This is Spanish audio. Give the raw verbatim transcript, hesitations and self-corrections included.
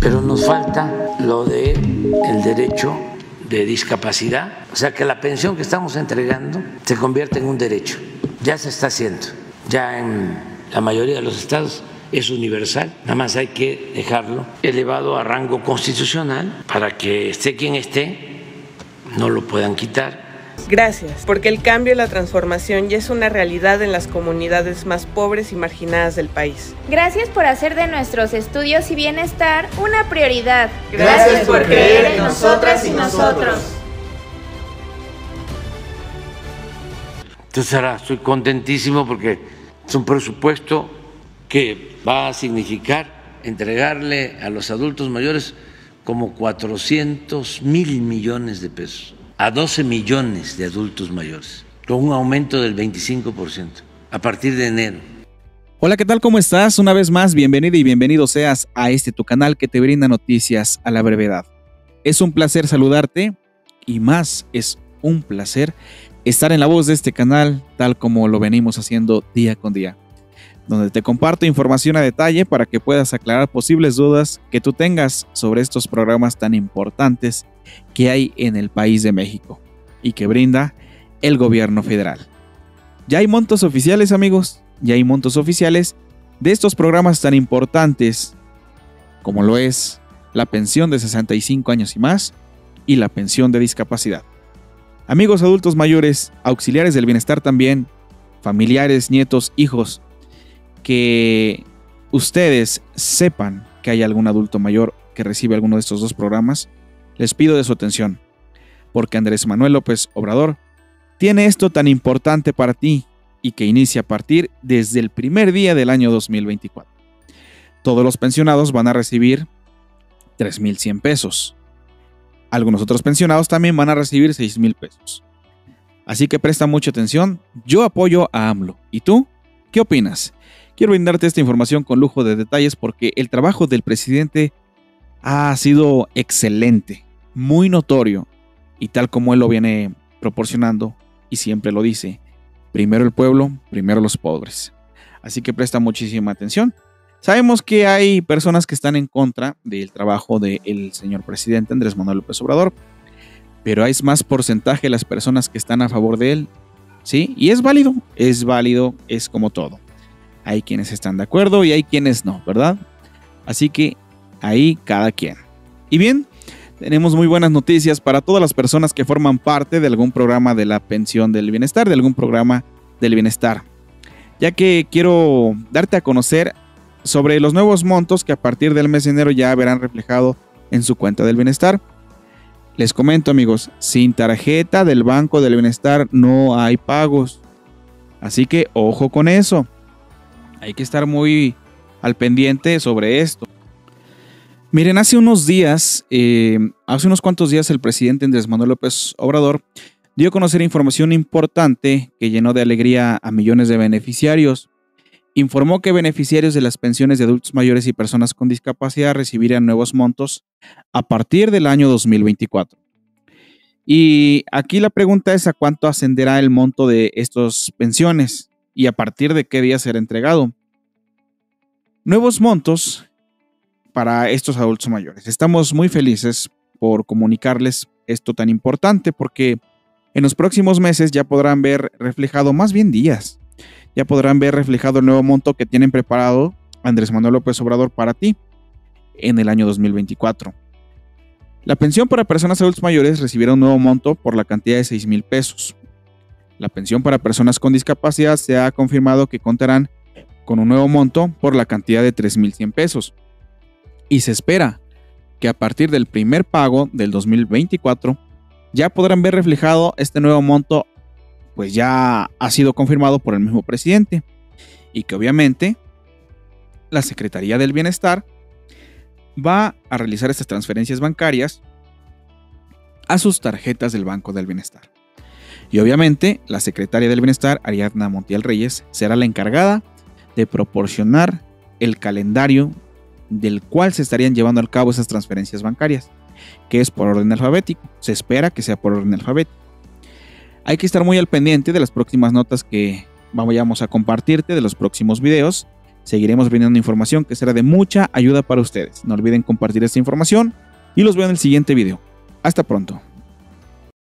pero nos falta lo de el derecho de discapacidad, o sea, que la pensión que estamos entregando se convierta en un derecho. Ya se está haciendo, ya en la mayoría de los estados es universal, nada más hay que dejarlo elevado a rango constitucional para que esté quien esté, no lo puedan quitar. Gracias, porque el cambio y la transformación ya es una realidad en las comunidades más pobres y marginadas del país. Gracias por hacer de nuestros estudios y bienestar una prioridad. Gracias por creer en nosotras y nosotros. Entonces ahora estoy contentísimo porque es un presupuesto que va a significar entregarle a los adultos mayores como cuatrocientos mil millones de pesos. A doce millones de adultos mayores, con un aumento del veinticinco por ciento a partir de enero. Hola, ¿qué tal? ¿Cómo estás? Una vez más, bienvenida y bienvenido seas a este tu canal que te brinda noticias a la brevedad. Es un placer saludarte y más es un placer estar en la voz de este canal tal como lo venimos haciendo día con día, donde te comparto información a detalle para que puedas aclarar posibles dudas que tú tengas sobre estos programas tan importantes que hay en el país de México y que brinda el gobierno federal. Ya hay montos oficiales, amigos, ya hay montos oficiales de estos programas tan importantes como lo es la pensión de sesenta y cinco años y más y la pensión de discapacidad. Amigos adultos mayores, auxiliares del bienestar también, familiares, nietos, hijos, que ustedes sepan que hay algún adulto mayor que recibe alguno de estos dos programas, les pido de su atención, porque Andrés Manuel López Obrador tiene esto tan importante para ti y que inicia a partir desde el primer día del año dos mil veinticuatro. Todos los pensionados van a recibir tres mil cien pesos. Algunos otros pensionados también van a recibir seis mil pesos. Así que presta mucha atención. Yo apoyo a AMLO. ¿Y tú? ¿Qué opinas? Quiero brindarte esta información con lujo de detalles porque el trabajo del presidente ha sido excelente, muy notorio, y tal como él lo viene proporcionando y siempre lo dice, primero el pueblo, primero los pobres. Así que presta muchísima atención. Sabemos que hay personas que están en contra del trabajo del señor presidente Andrés Manuel López Obrador, pero hay más porcentaje de las personas que están a favor de él, ¿sí? Y es válido, es válido, es como todo. Hay quienes están de acuerdo y hay quienes no, ¿verdad? Así que ahí cada quien. Y bien, tenemos muy buenas noticias para todas las personas que forman parte de algún programa de la pensión del bienestar, de algún programa del bienestar, ya que quiero darte a conocer sobre los nuevos montos que a partir del mes de enero ya verán reflejado en su cuenta del bienestar. Les comento, amigos, sin tarjeta del Banco del Bienestar no hay pagos, así que ojo con eso, hay que estar muy al pendiente sobre esto. Miren, hace unos días, eh, hace unos cuantos días el presidente Andrés Manuel López Obrador dio a conocer información importante que llenó de alegría a millones de beneficiarios. Informó que beneficiarios de las pensiones de adultos mayores y personas con discapacidad recibirán nuevos montos a partir del año dos mil veinticuatro. Y aquí la pregunta es a cuánto ascenderá el monto de estas pensiones y a partir de qué día será entregado. Nuevos montos para estos adultos mayores. Estamos muy felices por comunicarles esto tan importante porque en los próximos meses ya podrán ver reflejado, más bien días, ya podrán ver reflejado el nuevo monto que tienen preparado Andrés Manuel López Obrador para ti en el año dos mil veinticuatro. La pensión para personas adultos mayores recibirá un nuevo monto por la cantidad de seis mil pesos. La pensión para personas con discapacidad se ha confirmado que contarán con un nuevo monto por la cantidad de tres mil cien pesos. Y se espera que a partir del primer pago del dos mil veinticuatro ya podrán ver reflejado este nuevo monto, pues ya ha sido confirmado por el mismo presidente y que obviamente la Secretaría del Bienestar va a realizar estas transferencias bancarias a sus tarjetas del Banco del Bienestar. Y obviamente la Secretaria del Bienestar, Ariadna Montiel Reyes, será la encargada de proporcionar el calendario del cual se estarían llevando a cabo esas transferencias bancarias, que es por orden alfabético. Se espera que sea por orden alfabético. Hay que estar muy al pendiente de las próximas notas que vamos a compartirte, de los próximos videos. Seguiremos brindando información que será de mucha ayuda para ustedes. No olviden compartir esta información y los veo en el siguiente video. Hasta pronto.